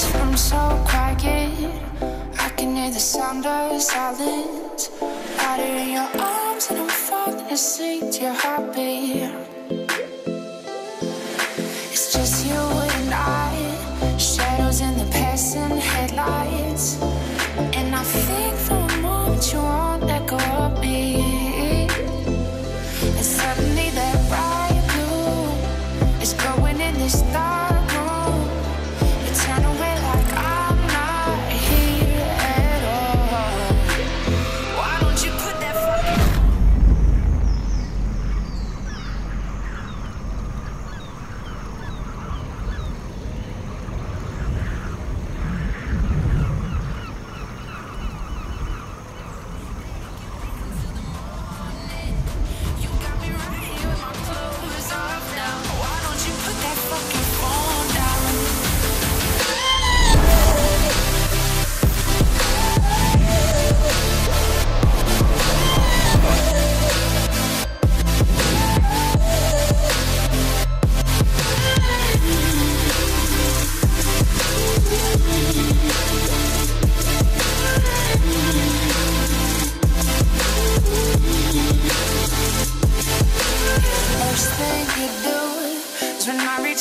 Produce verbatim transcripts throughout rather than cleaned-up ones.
This room's so quiet, I can hear the sound of silence. Out in your arms and I'm falling asleep to your heartbeat. It's just you and I, shadows in the passing headlights. And I think for a moment you won't let go of me. And suddenly that bright blue is growing in this dark room. You turn away like I'm not here at all. Why don't you put that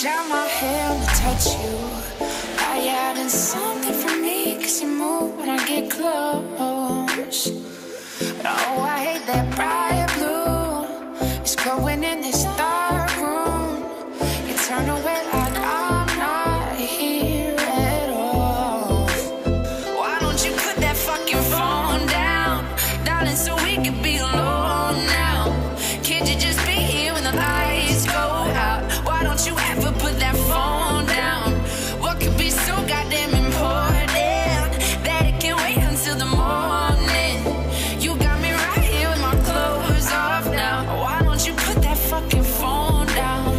down my hand to touch you. Are you having something for me? Cause you move when I get close. Oh, I hate that bright blue. It's growing in this dark room. You turn away like I'm not here at all. Why don't you put that fucking phone down, darling, so we could be alone now? Can't you just be here when the lights go out? Why don't you ever put that phone down? What could be so goddamn important that it can wait until the morning? You got me right here with my clothes off now. Why don't you put that fucking phone down?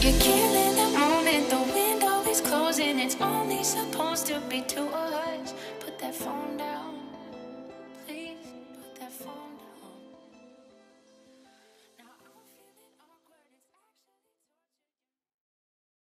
You're killing the moment, the window is closing. It's only supposed to be two of us. Put that phone down.